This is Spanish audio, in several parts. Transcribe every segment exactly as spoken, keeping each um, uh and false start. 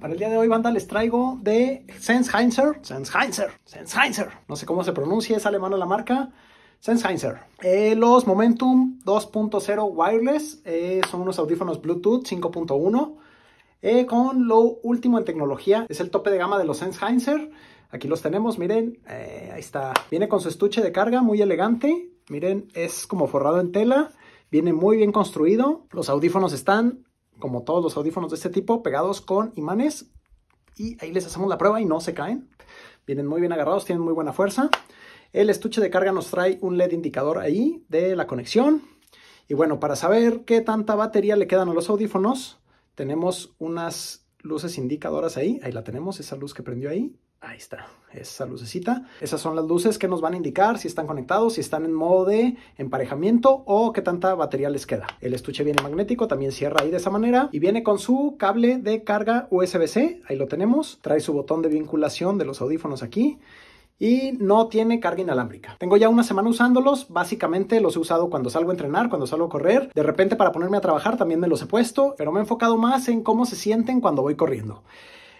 Para el día de hoy, banda, les traigo de Sennheiser, Sennheiser, Sennheiser, no sé cómo se pronuncia, es alemana la marca, Sennheiser. Eh, los Momentum dos punto cero Wireless, eh, son unos audífonos Bluetooth cinco punto uno, eh, con lo último en tecnología, es el tope de gama de los Sennheiser. Aquí los tenemos, miren, eh, ahí está. Viene con su estuche de carga, muy elegante. Miren, es como forrado en tela. Viene muy bien construido. Los audífonos están, como todos los audífonos de este tipo, pegados con imanes. Y ahí les hacemos la prueba y no se caen. Vienen muy bien agarrados, tienen muy buena fuerza. El estuche de carga nos trae un L E D indicador ahí de la conexión. Y bueno, para saber qué tanta batería le quedan a los audífonos, tenemos unas luces indicadoras ahí. Ahí la tenemos, esa luz que prendió ahí. Ahí está, esa lucecita. Esas son las luces que nos van a indicar si están conectados, si están en modo de emparejamiento o qué tanta batería les queda. El estuche viene magnético, también cierra ahí de esa manera. Y viene con su cable de carga U S B C, ahí lo tenemos. Trae su botón de vinculación de los audífonos aquí. Y no tiene carga inalámbrica. Tengo ya una semana usándolos. Básicamente los he usado cuando salgo a entrenar, cuando salgo a correr. De repente para ponerme a trabajar también me los he puesto. Pero me he enfocado más en cómo se sienten cuando voy corriendo.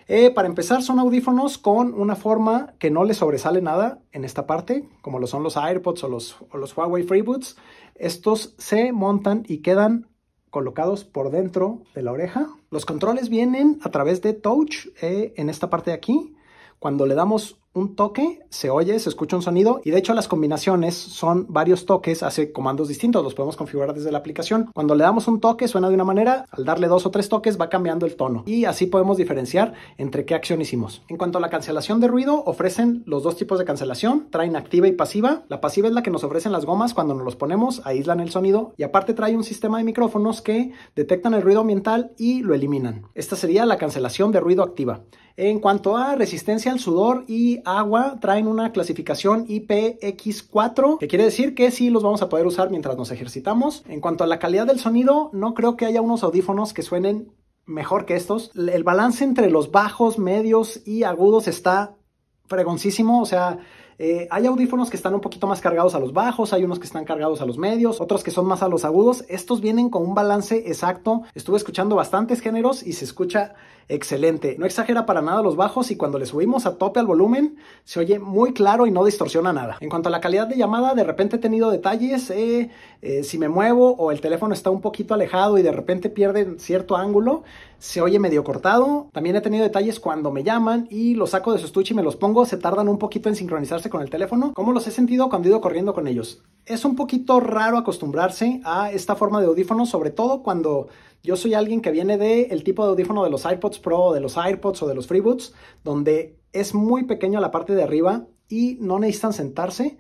Eh, para empezar, son audífonos con una forma que no les sobresale nada en esta parte, como lo son los AirPods o los, o los Huawei FreeBuds. Estos se montan y quedan colocados por dentro de la oreja. Los controles vienen a través de touch eh, en esta parte de aquí. Cuando le damos un toque, se oye, se escucha un sonido. Y de hecho las combinaciones son varios toques, hace comandos distintos, los podemos configurar desde la aplicación. Cuando le damos un toque suena de una manera, al darle dos o tres toques va cambiando el tono. Y así podemos diferenciar entre qué acción hicimos. En cuanto a la cancelación de ruido, ofrecen los dos tipos de cancelación. Traen activa y pasiva. La pasiva es la que nos ofrecen las gomas cuando nos los ponemos, aíslan el sonido. Y aparte trae un sistema de micrófonos que detectan el ruido ambiental y lo eliminan. Esta sería la cancelación de ruido activa. En cuanto a resistencia al sudor y agua, traen una clasificación I P X cuatro, que quiere decir que sí los vamos a poder usar mientras nos ejercitamos. En cuanto a la calidad del sonido, no creo que haya unos audífonos que suenen mejor que estos. El balance entre los bajos, medios y agudos está fregoncísimo, o sea... Eh, hay audífonos que están un poquito más cargados a los bajos, hay unos que están cargados a los medios, otros que son más a los agudos. Estos vienen con un balance exacto. Estuve escuchando bastantes géneros y se escucha excelente. No exagera para nada los bajos y cuando le subimos a tope al volumen se oye muy claro y no distorsiona nada. En cuanto a la calidad de llamada, de repente he tenido detalles. Eh, eh, si me muevo o el teléfono está un poquito alejado y de repente pierde cierto ángulo, se oye medio cortado. También he tenido detalles cuando me llaman y los saco de su estuche y me los pongo, se tardan un poquito en sincronizarse con el teléfono, como los he sentido cuando he ido corriendo con ellos. Es un poquito raro acostumbrarse a esta forma de audífonos, sobre todo cuando yo soy alguien que viene del tipo de audífono de los AirPods Pro, de los AirPods o de los FreeBuds, donde es muy pequeño la parte de arriba y no necesitan sentarse.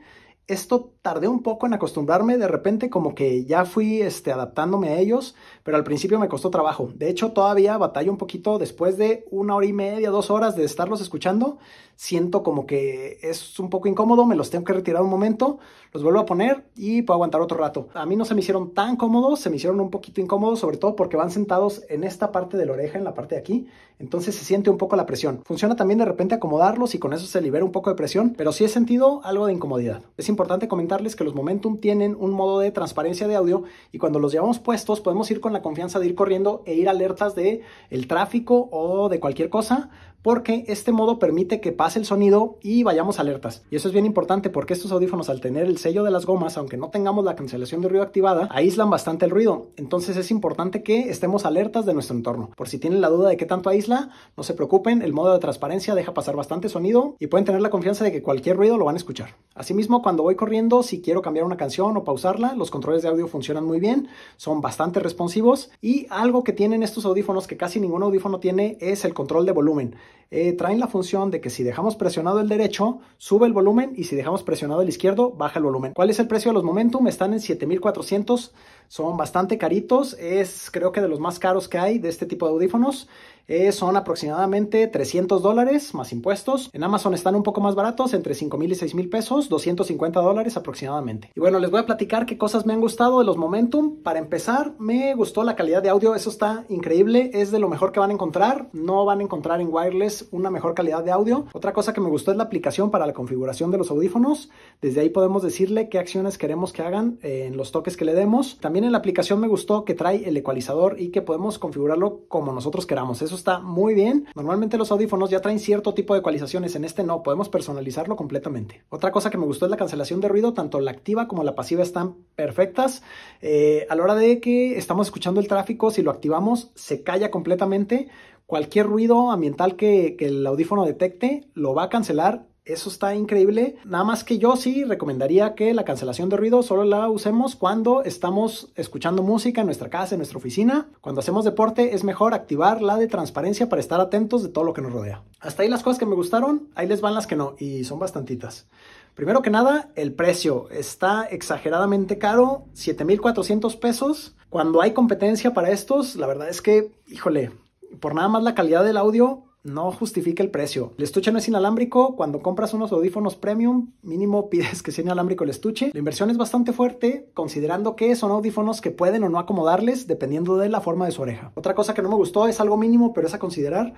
Esto tardé un poco en acostumbrarme, de repente como que ya fui este, adaptándome a ellos, pero al principio me costó trabajo. De hecho, todavía batallo un poquito después de una hora y media, dos horas de estarlos escuchando. Siento como que es un poco incómodo, me los tengo que retirar un momento, los vuelvo a poner y puedo aguantar otro rato. A mí no se me hicieron tan cómodos, se me hicieron un poquito incómodos, sobre todo porque van sentados en esta parte de la oreja, en la parte de aquí. Entonces se siente un poco la presión. Funciona también de repente acomodarlos y con eso se libera un poco de presión, pero sí he sentido algo de incomodidad. Es importante comentarles que los Momentum tienen un modo de transparencia de audio y cuando los llevamos puestos podemos ir con la confianza de ir corriendo e ir alertas de el tráfico o de cualquier cosa, porque este modo permite que pase el sonido y vayamos alertas. Y eso es bien importante porque estos audífonos, al tener el sello de las gomas, aunque no tengamos la cancelación de ruido activada, aíslan bastante el ruido. Entonces es importante que estemos alertas de nuestro entorno. Por si tienen la duda de qué tanto aísla, no se preocupen, el modo de transparencia deja pasar bastante sonido y pueden tener la confianza de que cualquier ruido lo van a escuchar. Asimismo, cuando voy corriendo, si quiero cambiar una canción o pausarla, los controles de audio funcionan muy bien, son bastante responsivos y algo que tienen estos audífonos que casi ningún audífono tiene es el control de volumen. Eh, traen la función de que si dejamos presionado el derecho, sube el volumen y si dejamos presionado el izquierdo, baja el volumen. ¿Cuál es el precio de los Momentum? Están en siete mil cuatrocientos, son bastante caritos, es creo que de los más caros que hay de este tipo de audífonos. Eh, son aproximadamente trescientos dólares más impuestos. En Amazon están un poco más baratos, entre cinco mil y seis mil pesos, doscientos cincuenta dólares aproximadamente. Y bueno, les voy a platicar qué cosas me han gustado de los Momentum. Para empezar, me gustó la calidad de audio, eso está increíble, es de lo mejor que van a encontrar. No van a encontrar en wireless una mejor calidad de audio. Otra cosa que me gustó es la aplicación para la configuración de los audífonos. Desde ahí podemos decirle qué acciones queremos que hagan en los toques que le demos. También en la aplicación me gustó que trae el ecualizador y que podemos configurarlo como nosotros queramos. Eso eso está muy bien. Normalmente los audífonos ya traen cierto tipo de ecualizaciones, en este no, podemos personalizarlo completamente. Otra cosa que me gustó es la cancelación de ruido, tanto la activa como la pasiva están perfectas. Eh, a la hora de que estamos escuchando el tráfico, si lo activamos se calla completamente. Cualquier ruido ambiental que, que el audífono detecte lo va a cancelar. Eso está increíble, nada más que yo sí recomendaría que la cancelación de ruido solo la usemos cuando estamos escuchando música en nuestra casa, en nuestra oficina. Cuando hacemos deporte es mejor activar la de transparencia para estar atentos de todo lo que nos rodea. Hasta ahí las cosas que me gustaron, ahí les van las que no, y son bastantitas. Primero que nada, el precio está exageradamente caro, siete mil cuatrocientos pesos. Cuando hay competencia para estos, la verdad es que, híjole, por nada más la calidad del audio, no justifica el precio. El estuche no es inalámbrico. Cuando compras unos audífonos premium, mínimo pides que sea inalámbrico el estuche. La inversión es bastante fuerte, considerando que son audífonos que pueden o no acomodarles dependiendo de la forma de su oreja. Otra cosa que no me gustó, es algo mínimo, pero es a considerar.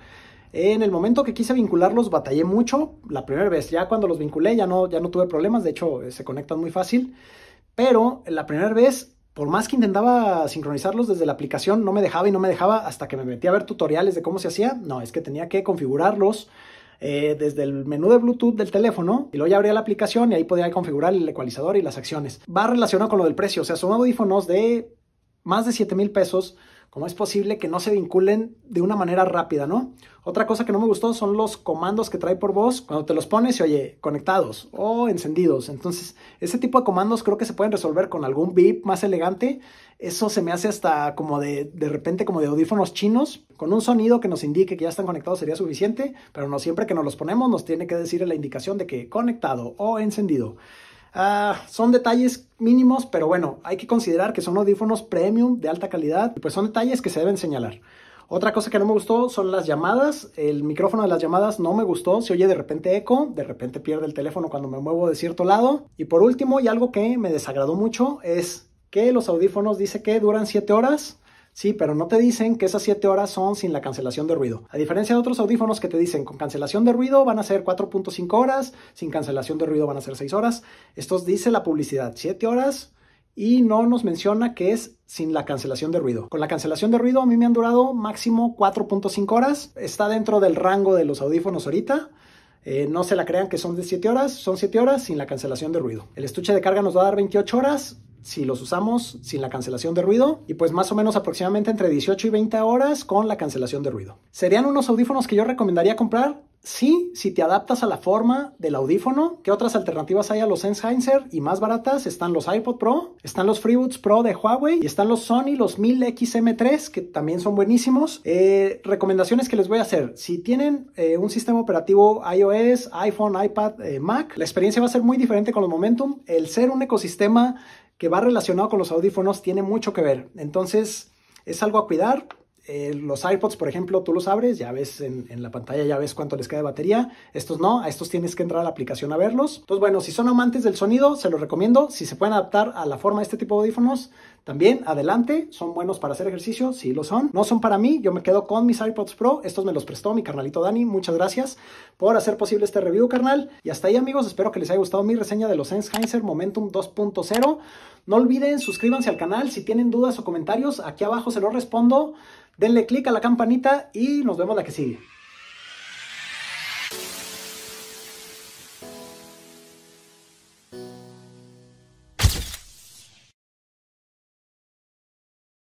En el momento que quise vincularlos batallé mucho. La primera vez, ya cuando los vinculé ya no, ya no tuve problemas. De hecho, se conectan muy fácil. Pero la primera vez, por más que intentaba sincronizarlos desde la aplicación, no me dejaba y no me dejaba hasta que me metí a ver tutoriales de cómo se hacía. No, es que tenía que configurarlos eh, desde el menú de Bluetooth del teléfono y luego ya abría la aplicación y ahí podía configurar el ecualizador y las acciones. Va relacionado con lo del precio, o sea, son audífonos de más de siete mil pesos. ¿Cómo es posible que no se vinculen de una manera rápida, no? Otra cosa que no me gustó son los comandos que trae por voz. Cuando te los pones y oye, conectados o encendidos. Entonces, ese tipo de comandos creo que se pueden resolver con algún bip más elegante. Eso se me hace hasta como de, de repente como de audífonos chinos. Con un sonido que nos indique que ya están conectados sería suficiente. Pero no siempre que nos los ponemos nos tiene que decir la indicación de que conectado o encendido. Ah, son detalles mínimos, pero bueno, hay que considerar que son audífonos premium de alta calidad y pues son detalles que se deben señalar. Otra cosa que no me gustó son las llamadas. El micrófono de las llamadas no me gustó, se oye de repente eco, de repente pierde el teléfono cuando me muevo de cierto lado. Y por último, y algo que me desagradó mucho, es que los audífonos dice que duran siete horas. Sí, pero no te dicen que esas siete horas son sin la cancelación de ruido. A diferencia de otros audífonos que te dicen con cancelación de ruido van a ser cuatro punto cinco horas, sin cancelación de ruido van a ser seis horas. Estos dice la publicidad, siete horas, y no nos menciona que es sin la cancelación de ruido. Con la cancelación de ruido a mí me han durado máximo cuatro punto cinco horas. Está dentro del rango de los audífonos ahorita. Eh, no se la crean que son de siete horas, son siete horas sin la cancelación de ruido. El estuche de carga nos va a dar veintiocho horas. Si los usamos sin la cancelación de ruido, y pues más o menos aproximadamente entre dieciocho y veinte horas con la cancelación de ruido. ¿Serían unos audífonos que yo recomendaría comprar? Sí, si te adaptas a la forma del audífono. ¿Qué otras alternativas hay a los Sennheiser? Y más baratas están los iPod Pro, están los Freebuds Pro de Huawei y están los Sony, los mil X M tres, que también son buenísimos. Eh, recomendaciones que les voy a hacer. Si tienen eh, un sistema operativo iOS, iPhone, iPad, eh, Mac, la experiencia va a ser muy diferente con los Momentum. El ser un ecosistema que va relacionado con los audífonos tiene mucho que ver. Entonces, es algo a cuidar. Eh, los iPods, por ejemplo, tú los abres, ya ves en, en la pantalla, ya ves cuánto les queda de batería. Estos no, a estos tienes que entrar a la aplicación a verlos. Entonces, bueno, si son amantes del sonido, se los recomiendo. Si se pueden adaptar a la forma de este tipo de audífonos, también adelante, son buenos para hacer ejercicio, sí lo son. No son para mí, yo me quedo con mis iPods Pro, estos me los prestó mi carnalito Dani, muchas gracias por hacer posible este review, carnal. Y hasta ahí, amigos, espero que les haya gustado mi reseña de los Sennheiser Momentum dos punto cero. No olviden, suscríbanse al canal, si tienen dudas o comentarios, aquí abajo se los respondo. Denle click a la campanita y nos vemos la que sigue.